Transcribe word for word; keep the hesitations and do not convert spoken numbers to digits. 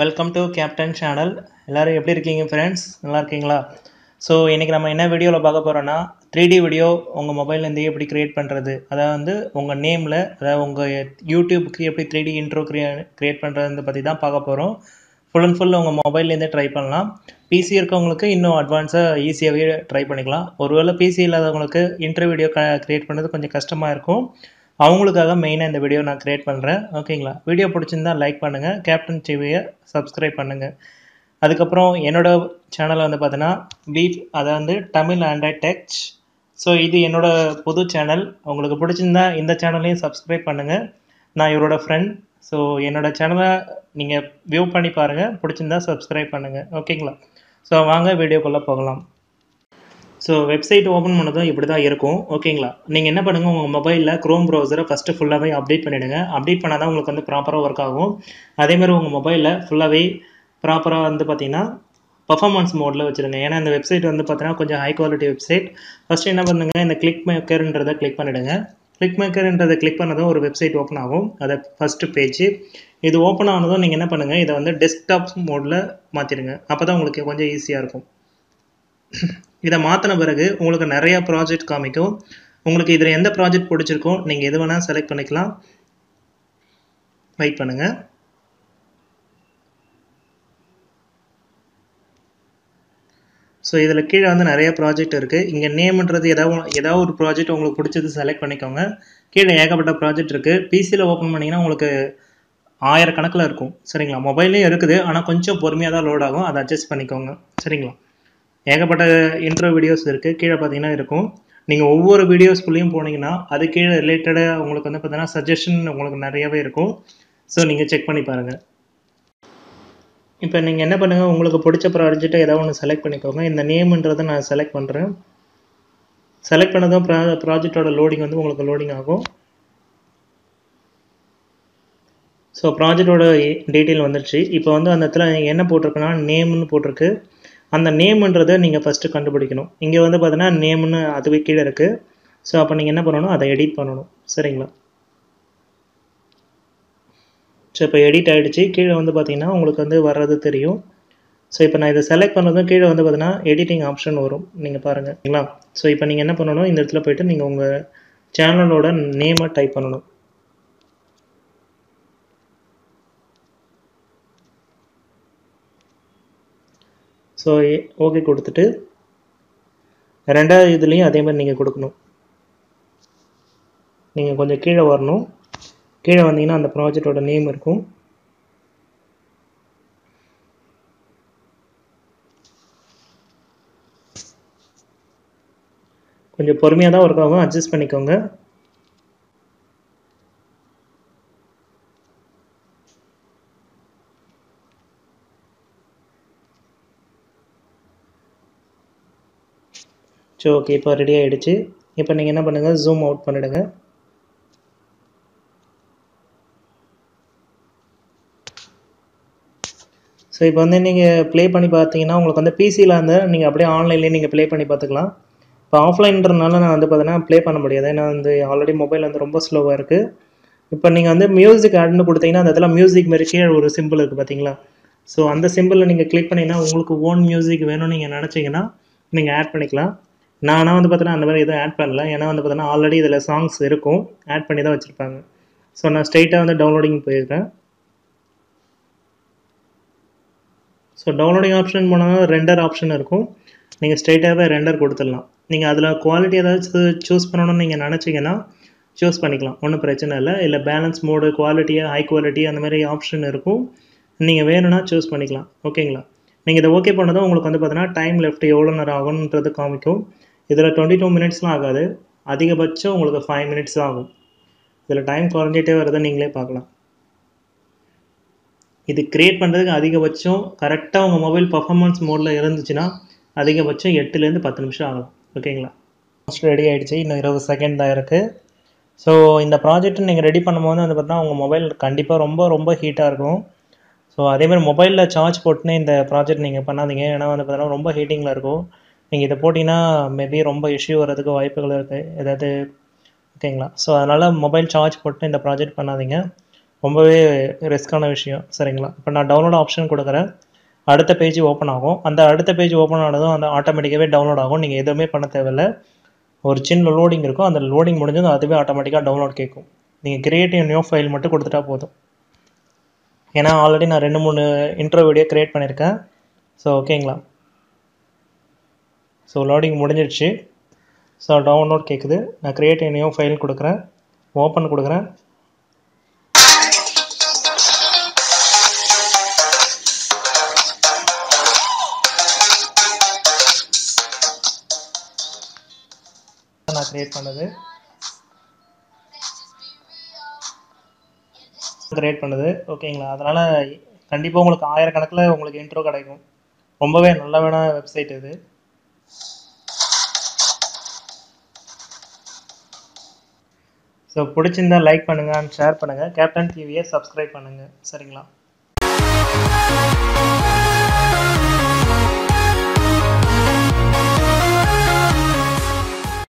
Welcome to Captain Channel. எல்லாரும் எப்படி இருக்கீங்க फ्रेंड्स? நல்லா இருக்கீங்களா? சோ இன்னைக்கு நம்ம என்ன வீடியோல பார்க்க போறோம்னா three D வீடியோ உங்க மொபைல்ல இருந்து எப்படி கிரியேட் பண்றது, அதாவது வந்து உங்க நேம்ல, அதாவது உங்க YouTubeக்கு எப்படி three D intro கிரியேட் பண்றதுன்னு பத்தி தான் பார்க்க போறோம். ஃபுல் அண்ட் ஃபுல் உங்க மொபைல்ல இருந்து ட்ரை பண்ணலாம். P C இருக்கவங்களுக்கு இன்னும் அட்வான்ஸா ஈஸியாவே ட்ரை பண்ணிக்கலாம். ஒருவேளை P C இல்லாதவங்களுக்கு இன்ட்ரோ வீடியோ கிரியேட் பண்றது கொஞ்சம் கஷ்டமா இருக்கும். அவங்களுக்காக மெயினா இந்த வீடியோ நான் கிரியேட் பண்றேன். ஓகேங்களா? வீடியோ பிடிச்சிருந்தா லைக் பண்ணுங்க, கேப்டன் டிவியை சப்ஸ்கிரைப் பண்ணுங்க. அதுக்கு அப்புறம் என்னோட சேனல் வந்து பார்த்தனா வீட், அதாவது தமிழ் ஆண்ட்ராய்ட் டெக். சோ இது என்னோட புது சேனல். உங்களுக்கு பிடிச்சிருந்தா இந்த சேனலையும் சப்ஸ்கிரைப் பண்ணுங்க. நான் இவரோட ஃப்ரெண்ட். சோ என்னோட சேனலை நீங்க வியூ பண்ணி பாருங்க, பிடிச்சிருந்தா சப்ஸ்கிரைப் பண்ணுங்க. ஓகேங்களா? சோ வாங்க வீடியோக்குள்ள போகலாம். So website open பண்ணதும் இப்படி தான் இருக்கும். ஓகேங்களா? நீங்க என்ன பண்ணுங்க, உங்க மொபைல்ல Chrome browser-ஐ first full-ஆவே அப்டேட் பண்ணிடுங்க. அப்டேட் பண்ணாதான் உங்களுக்கு வந்து ப்ராப்பரா வர்க் ஆகும். அதே மாதிரி உங்க மொபைல்ல full-ஆவே ப்ராப்பரா வந்து பாத்தீங்கன்னா performance mode-ல வச்சிருங்க. ஏன்னா இந்த website வந்து பாத்தீங்கன்னா கொஞ்சம் high quality website. First என்ன பண்ணுங்க, இந்த click maker-ன்றதை click பண்ணிடுங்க. click maker-ன்றதை click பண்ணதும் ஒரு website ஓபன் ஆகும். அது first page. இது ஓபன் ஆனதும் நீங்க என்ன பண்ணுங்க, இத வந்து desktop mode-ல மாத்திடுங்க. அப்பதான் உங்களுக்கு கொஞ்சம் ஈஸியா இருக்கும். இத மாத்தன பிறகு உங்களுக்கு நிறைய ப்ராஜெக்ட் காமிக்கும். உங்களுக்கு இதர எந்த ப்ராஜெக்ட் பிடிச்சிருக்கோ நீங்க எது வேணா செலக்ட் பண்ணிக்கலாம். வெயிட் பண்ணுங்க. சோ இதல கீழ வந்து நிறைய ப்ராஜெக்ட் இருக்கு. இங்க நேம்ன்றது ஏதாவது ஏதாவது ஒரு ப்ராஜெக்ட் உங்களுக்கு பிடிச்சது செலக்ட் பண்ணிக்கோங்க. கீழ ஏகப்பட்ட ப்ராஜெக்ட் இருக்கு. P C ல ஓபன் பண்ணீங்கன்னா உங்களுக்கு ஆயிரம் கணக்குல இருக்கும். சரிங்களா? மொபைல்லயே இருக்குது, ஆனா கொஞ்சம் பொறுமையா தான் லோட் ஆகும். அத அட்ஜஸ்ட் பண்ணிக்கோங்க. சரிங்களா? ஏகப்பட்ட இன்ட்ரோ வீடியோஸ் இருக்கு. கீழ பாத்தீங்கன்னா இருக்கும். நீங்க ஒவ்வொரு வீடியோஸ்க்குள்ளேயும் போனீங்கன்னா அது கீழ ரிலேட்டடா உங்களுக்கு வந்து பாத்தீங்கன்னா சஜஷன் உங்களுக்கு நிறையவே இருக்கும். சோ நீங்க செக் பண்ணி பாருங்க. இப்போ நீங்க என்ன பண்ணுங்க, உங்களுக்கு பிடிச்ச ப்ராஜெக்ட் ஏதாவது ஒன்னு செலக்ட் பண்ணிக்கோங்க. இந்த நேம்ன்றதை நான் செலக்ட் பண்றேன். செலக்ட் பண்ணதும் ப்ராஜெக்ட்டோட லோடிங் வந்து உங்களுக்கு லோடிங் ஆகும். சோ ப்ராஜெக்ட்டோட டீடைல் வந்துருச்சு. இப்போ வந்து அந்த இடத்துல என்ன போட்டுருக்குன்னா நேம்னு போட்டுருக்கு. அந்த நேம்ன்றதை நீங்க ஃபர்ஸ்ட் கண்டுபிடிக்கணும். இங்க வந்து பாத்தீனா நேம்னு அதுவே கீழ இருக்கு. சோ அப்ப நீங்க என்ன பண்ணனும், அதை எடிட் பண்ணனும். சரிங்களா? சோ இப்போ எடிட் ஆயிடுச்சு. கீழ வந்து பாத்தீனா உங்களுக்கு வந்து வர்றது தெரியும். சோ இப்போ நான் இத செலக்ட் பண்ணதும் கீழ வந்து பாத்தீனா எடிட்டிங் ஆப்ஷன் வரும். நீங்க பாருங்க. சரிங்களா? சோ இப்போ நீங்க என்ன பண்ணனும், இந்த இடத்துல போய்ட்டு நீங்க உங்க சேனலோட நேமை டைப் பண்ணனும். சோ ஓகே கொடுத்துட்டு இரண்டாவது இதுலயும் அதே மாதிரி நீங்க கொடுக்கணும். நீங்க கொஞ்சம் கீழ வரணும். கீழ வந்தீங்கன்னா அந்த ப்ராஜெக்ட்டோட நேம் இருக்கும். கொஞ்சம் பொறுமையா தான் வர்க் ஆகும், அட்ஜஸ்ட் பண்ணிக்கோங்க. சோ ஓகே இப்போ ரெடி ஆயிடுச்சு. இப்போ நீங்க என்ன பண்ணுங்க, ஜூம் அவுட் பண்ணிடுங்க. சோ இப்போ வந்து நீங்க ப்ளே பண்ணி பாத்தீங்கன்னா உங்களுக்கு வந்து P C ல அந்த நீங்க அப்படியே ஆன்லைன்லயே நீங்க ப்ளே பண்ணி பாத்துக்கலாம். இப்போ ஆஃப்லைன்றனால நான் வந்து பார்த்தனா ப்ளே பண்ண முடியாது. ஏன்னா வந்து ஆல்ரெடி மொபைல் வந்து ரொம்ப ஸ்லோவா இருக்கு. இப்போ நீங்க வந்து மியூசிக் ஆட்னு கொடுத்தீங்கன்னா அந்த இடத்துல மியூசிக் மாதிரி கீழ ஒரு சிம்பிள் இருக்கு பாத்தீங்களா? சோ அந்த சிம்பிளை நீங்க கிளிக் பண்ணினா உங்களுக்கு ஓன் மியூசிக் வேணும்னு நீங்க நினைச்சீங்கன்னா நீங்க ஆட் பண்ணிக்கலாம். நானா வந்து பார்த்தா அந்த மாதிரி எதுவும் ஆட் பண்ணல. ஏன்னா வந்து பார்த்தா ஆல்ரெடி இதுல சாங்ஸ் இருக்கும், ஆட் பண்ணி தான் வச்சிருப்பாங்க. சோ நான் ஸ்ட்ரைட்டா வந்து டவுன்லோடிங் போயிருக்கேன். சோ டவுன்லோடிங் ஆப்ஷன் போனா ரெண்டர் ஆப்ஷன் இருக்கும். நீங்க ஸ்ட்ரைட்டாவே ரெண்டர் கொடுத்துடலாம். நீங்க அதுல குவாலிட்டி ஏதாவது சூஸ் பண்ணணும்னு நீங்க நினைச்சீங்கன்னா சூஸ் பண்ணிக்கலாம், ஒன்றும் பிரச்சனை இல்லை. இல்லை பேலன்ஸ் மோடு, குவாலிட்டியா, ஹை குவாலிட்டி அந்த மாதிரி ஆப்ஷன் இருக்கும். நீங்க வேணும்னா சூஸ் பண்ணிக்கலாம். ஓகேங்களா? நீங்க இதை ஓகே பண்ணதும் உங்களுக்கு வந்து பார்த்தீங்கன்னா டைம் லெஃப்ட் எவ்வளோ நேரம் ஆகும்ன்றது காமிக்கும். இதில் டுவெண்ட்டி டூ மினிட்ஸ்லாம் ஆகாது, அதிகபட்சம் உங்களுக்கு ஃபைவ் மினிட்ஸ் ஆகும். இதில் டைம் குறைஞ்சிட்டே வருதுன்னு நீங்களே பார்க்கலாம். இது கிரியேட் பண்ணுறதுக்கு அதிகபட்சம் கரெக்டாக உங்கள் மொபைல் பர்ஃபார்மன்ஸ் மோடில் இருந்துச்சுன்னா அதிகபட்சம் எட்டுலேருந்து பத்து நிமிஷம் ஆகும். ஓகேங்களா? ஃபஸ்ட் ரெடி ஆகிடுச்சு. இன்னும் இருபது செகண்ட் தான் இருக்குது. ஸோ இந்த ப்ராஜெக்ட் நீங்கள் ரெடி பண்ணும்போது வந்து பார்த்தீங்கன்னா உங்கள் மொபைல் கண்டிப்பாக ரொம்ப ரொம்ப ஹீட்டாக இருக்கும். ஸோ அதேமாதிரி மொபைலில் சார்ஜ் போட்டுன்னு இந்த ப்ராஜெக்ட் நீங்கள் பண்ணாதீங்க. ஏன்னா வந்து பார்த்தீங்கன்னா ரொம்ப ஹீட்டிங்கில் இருக்கும். நீங்கள் இதை போட்டிங்கன்னா மேபி ரொம்ப இஷ்யூ வர்றதுக்கு வாய்ப்புகள் இருக்குது ஏதாவது. ஓகேங்களா? ஸோ அதனால் மொபைல் சார்ஜ் போட்டு இந்த ப்ராஜெக்ட் பண்ணாதீங்க. ரொம்பவே ரிஸ்கான விஷயம் சரிங்களா. இப்போ நான் டவுன்லோட் ஆப்ஷன் கொடுக்குறேன், அடுத்த பேஜ் ஓப்பன் ஆகும். அந்த அடுத்த பேஜ் ஓப்பன் ஆனதும் அந்த ஆட்டோமேட்டிக்காகவே டவுன்லோட் ஆகும். நீங்கள் எதுவுமே பண்ண தேவையில்லை. ஒரு சின்ன லோடிங் இருக்கும், அந்த லோடிங் முடிஞ்சதும் அதுவே ஆட்டோமேட்டிக்காக டவுன்லோட் கேட்கும். நீங்கள் கிரியேட் நியூ ஃபைல் மட்டும் கொடுத்துட்டா போதும். ஏன்னா ஆல்ரெடி நான் ரெண்டு மூணு இன்ட்ரோ வீடியோ க்ரியேட் பண்ணியிருக்கேன். ஸோ ஓகேங்களா. ஸோ லோடிங் முடிஞ்சிடுச்சு. ஸோ டவுன்லோட் கேட்குது. நான் கிரியேட் நியூ ஃபைல் கொடுக்குறேன், ஓப்பன் கொடுக்குறேன். நான் கிரியேட் பண்ணது கிரியேட் பண்ணுது ஓகேங்களா. அதனால் கண்டிப்பாக உங்களுக்கு ஆயிரக்கணக்கில் உங்களுக்கு இன்ட்ரோ கிடைக்கும். ரொம்பவே நல்ல வேணா வெப்சைட் இது. ஸோ பிடிச்சிருந்தா லைக் பண்ணுங்கள், ஷேர் பண்ணுங்கள், கேப்டன் டிவியை சப்ஸ்கிரைப் பண்ணுங்கள் சரிங்களா.